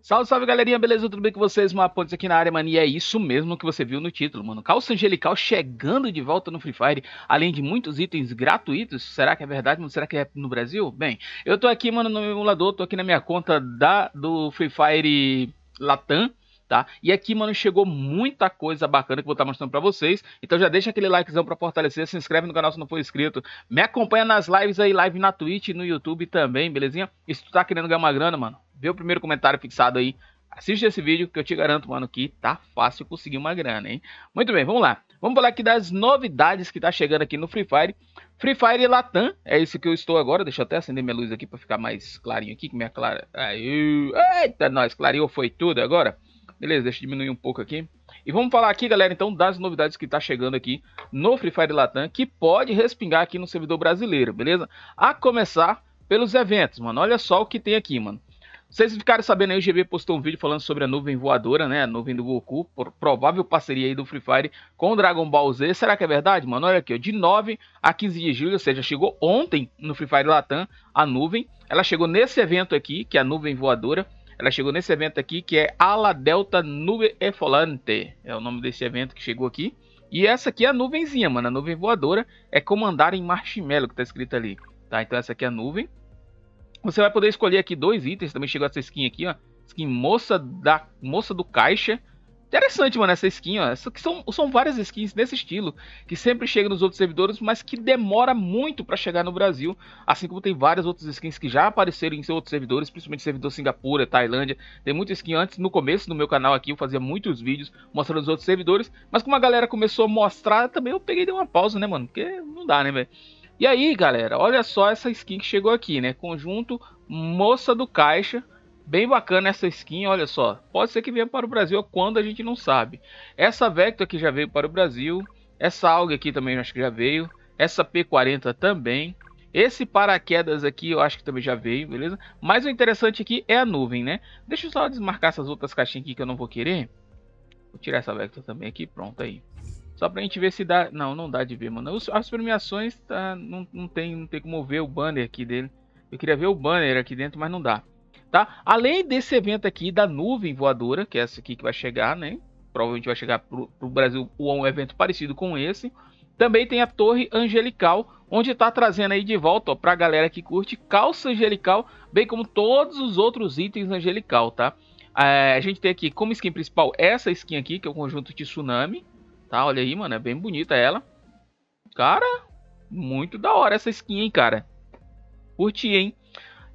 Salve, salve, galerinha, beleza? Tudo bem com vocês? Mapontes aqui na área, mano, e é isso mesmo que você viu no título, mano. Calça Angelical chegando de volta no Free Fire, além de muitos itens gratuitos. Será que é verdade, mano? Será que é no Brasil? Bem, eu tô aqui, mano, no emulador, tô aqui na minha conta do Free Fire Latam, tá? E aqui, mano, chegou muita coisa bacana que eu vou estar mostrando pra vocês. Então já deixa aquele likezão pra fortalecer, se inscreve no canal se não for inscrito. Me acompanha nas lives aí, live na Twitch e no YouTube também, belezinha? E se tu tá querendo ganhar uma grana, mano, vê o primeiro comentário fixado aí. Assiste esse vídeo que eu te garanto, mano, que tá fácil conseguir uma grana, hein? Muito bem, vamos lá. Vamos falar aqui das novidades que tá chegando aqui no Free Fire. Free Fire Latam, é isso que eu estou agora. Deixa eu até acender minha luz aqui pra ficar mais clarinho aqui. Que minha clara... Aí, eita, nós, clareou foi tudo agora. Beleza, deixa eu diminuir um pouco aqui. E vamos falar aqui, galera, então, das novidades que tá chegando aqui no Free Fire Latam, que pode respingar aqui no servidor brasileiro, beleza? A começar pelos eventos, mano. Olha só o que tem aqui, mano. Vocês ficaram sabendo aí, o GB postou um vídeo falando sobre a nuvem voadora, né? A nuvem do Goku, por provável parceria aí do Free Fire com o Dragon Ball Z. Será que é verdade, mano? Olha aqui, ó, de 9 a 15 de julho, ou seja, chegou ontem no Free Fire Latam a nuvem. Ela chegou nesse evento aqui, que é a nuvem voadora. Ela chegou nesse evento aqui, que é Ala Delta Nuve Efolante. É o nome desse evento que chegou aqui. E essa aqui é a nuvenzinha, mano. A nuvem voadora é comandar em marshmallow, que tá escrito ali. Tá, então essa aqui é a nuvem. Você vai poder escolher aqui 2 itens. Também chegou essa skin aqui, ó. Skin moça do caixa. Interessante, mano, essa skin, ó. Essa, que são várias skins desse estilo, que sempre chegam nos outros servidores, mas que demora muito para chegar no Brasil. Assim como tem várias outras skins que já apareceram em outros servidores, principalmente servidor Singapura, Tailândia. Tem muita skin antes. No começo do meu canal aqui, eu fazia muitos vídeos mostrando os outros servidores. Mas como a galera começou a mostrar, também eu peguei e dei uma pausa, né, mano? Porque não dá, né, velho? E aí, galera, olha só essa skin que chegou aqui, né? Conjunto Moça do Caixa. Bem bacana essa skin, olha só. Pode ser que venha para o Brasil, quando a gente não sabe. Essa Vector aqui já veio para o Brasil. Essa AUG aqui também acho que já veio. Essa P40 também. Esse paraquedas aqui eu acho que também já veio, beleza? Mas o interessante aqui é a nuvem, né? Deixa eu só desmarcar essas outras caixinhas aqui que eu não vou querer. Vou tirar essa Vector também aqui, pronto aí. Só pra gente ver se dá... Não, não dá de ver, mano. As premiações tá... não tem como ver o banner aqui dele. Eu queria ver o banner aqui dentro, mas não dá. Tá? Além desse evento aqui da nuvem voadora, que é essa aqui que vai chegar, né? Provavelmente vai chegar pro Brasil um evento parecido com esse. Também tem a Torre Angelical, onde tá trazendo aí de volta, ó, pra galera que curte calça angelical, bem como todos os outros itens angelical, tá? A gente tem aqui como skin principal essa skin aqui, que é o conjunto de tsunami. Tá, olha aí, mano, é bem bonita ela. Cara, muito da hora essa skin, hein, cara. Curti, hein.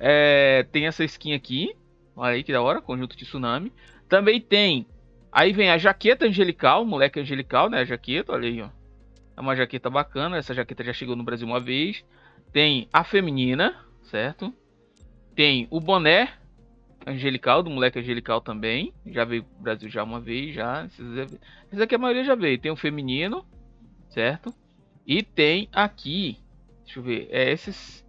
É, tem essa skin aqui. Olha aí que da hora, conjunto de tsunami. Também tem... Aí vem a jaqueta angelical, moleque angelical, né, a jaqueta, olha aí, ó. É uma jaqueta bacana, essa jaqueta já chegou no Brasil uma vez. Tem a feminina, certo? Tem o boné angelical, do moleque angelical também. Já veio pro Brasil já uma vez, já. Esses aqui a maioria já veio. Tem o feminino, certo? E tem aqui, deixa eu ver, é esses.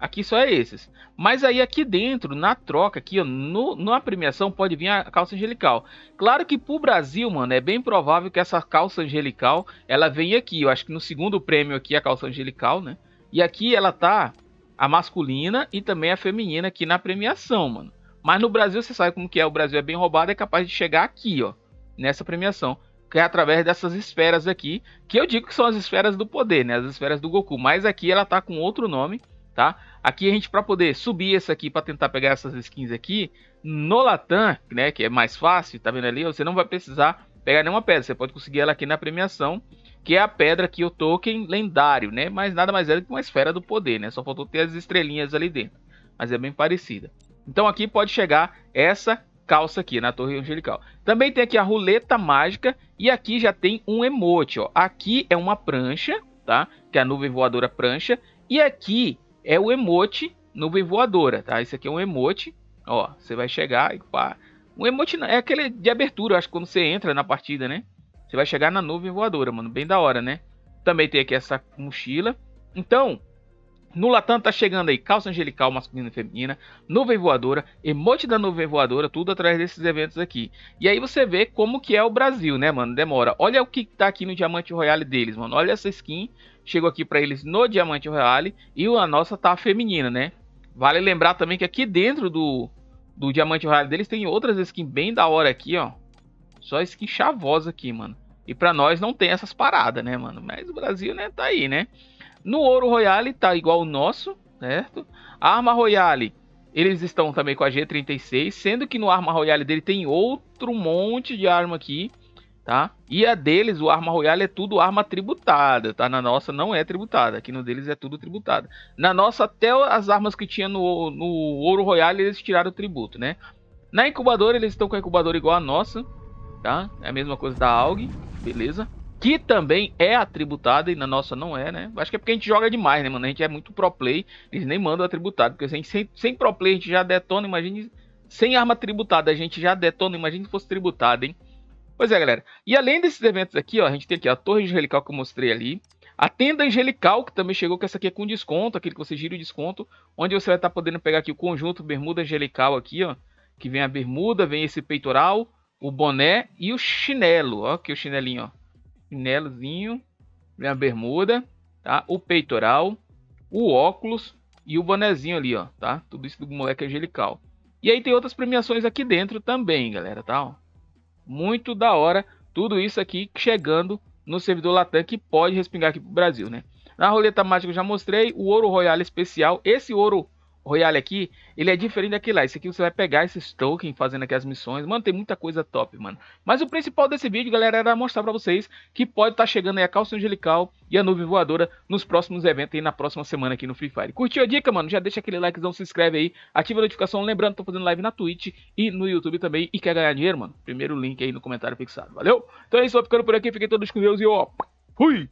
Aqui só é esses. Mas aí aqui dentro, na troca, aqui, ó, na premiação, pode vir a calça angelical. Claro que pro Brasil, mano, é bem provável que essa calça angelical, ela venha aqui. Eu acho que no segundo prêmio aqui, a calça angelical, né? E aqui ela tá a masculina e também a feminina aqui na premiação, mano. Mas no Brasil, você sabe como que é, o Brasil é bem roubado, é capaz de chegar aqui, ó, nessa premiação, que é através dessas esferas aqui, que eu digo que são as esferas do poder, né, as esferas do Goku, mas aqui ela tá com outro nome, tá? Aqui a gente, pra poder subir esse aqui, pra tentar pegar essas skins aqui, no Latam, né, que é mais fácil, tá vendo ali, você não vai precisar pegar nenhuma pedra, você pode conseguir ela aqui na premiação, que é a pedra que o token lendário, né, mas nada mais é do que uma esfera do poder, né, só faltou ter as estrelinhas ali dentro, mas é bem parecida. Então aqui pode chegar essa calça aqui, na Torre Angelical. Também tem aqui a Roleta Mágica e aqui já tem um emote, ó. Aqui é uma prancha, tá? Que é a Nuvem Voadora prancha. E aqui é o emote Nuvem Voadora, tá? Esse aqui é um emote, ó. Você vai chegar e pá... Um emote é aquele de abertura, acho que quando você entra na partida, né? Você vai chegar na Nuvem Voadora, mano. Bem da hora, né? Também tem aqui essa mochila. Então... No Latam tá chegando aí calça angelical masculina e feminina, nuvem voadora, emote da nuvem voadora, tudo atrás desses eventos aqui. E aí você vê como que é o Brasil, né, mano? Demora. Olha o que tá aqui no Diamante Royale deles, mano. Olha essa skin, chegou aqui pra eles no Diamante Royale e a nossa tá feminina, né? Vale lembrar também que aqui dentro do do diamante raro deles, tem outras skins bem da hora aqui, ó. Só skin chavosa aqui, mano. E pra nós não tem essas paradas, né, mano? Mas o Brasil, né, tá aí, né? No ouro royale tá igual o nosso, certo? A arma royale, eles estão também com a G36, sendo que no arma royale dele tem outro monte de arma aqui, tá? E a deles, o arma royale é tudo arma tributada, tá? Na nossa não é tributada, aqui no deles é tudo tributada. Na nossa até as armas que tinha no ouro royale eles tiraram o tributo, né? Na incubadora eles estão com a incubadora igual a nossa, tá? É a mesma coisa da AUG, beleza? Que também é atributada e na nossa não é, né? Acho que é porque a gente joga demais, né, mano? A gente é muito pro play, eles nem mandam atributado. Porque sem pro play a gente já detona, imagine... Sem arma tributada a gente já detona, imagine se fosse tributada, hein? Pois é, galera. E além desses eventos aqui, ó, a gente tem aqui a Torre Angelical que eu mostrei ali. A Tenda Angelical, que também chegou, que essa aqui é com desconto, aquele que você gira o desconto. Onde você vai estar podendo pegar aqui o conjunto bermuda angelical aqui, ó. Que vem a bermuda, vem esse peitoral, o boné e o chinelo. Ó, aqui o chinelinho, ó. Chinelozinho, vem a bermuda, tá? O peitoral, o óculos e o bonezinho ali, ó, tá? Tudo isso do moleque angelical. E aí tem outras premiações aqui dentro também, galera, tá? Ó. Muito da hora tudo isso aqui chegando no servidor Latam que pode respingar aqui pro Brasil, né? Na roleta mágica eu já mostrei o ouro royale especial. Esse ouro royale aqui, ele é diferente daquele lá. Esse aqui você vai pegar esses tokens fazendo aqui as missões. Mano, tem muita coisa top, mano. Mas o principal desse vídeo, galera, era mostrar pra vocês que pode estar chegando aí a calça angelical e a nuvem voadora nos próximos eventos aí na próxima semana aqui no Free Fire. Curtiu a dica, mano? Já deixa aquele likezão, se inscreve aí, ativa a notificação. Lembrando, tô fazendo live na Twitch e no YouTube também. E quer ganhar dinheiro, mano? Primeiro link aí no comentário fixado. Valeu? Então é isso, vou ficando por aqui. Fiquem todos com Deus e ó, fui!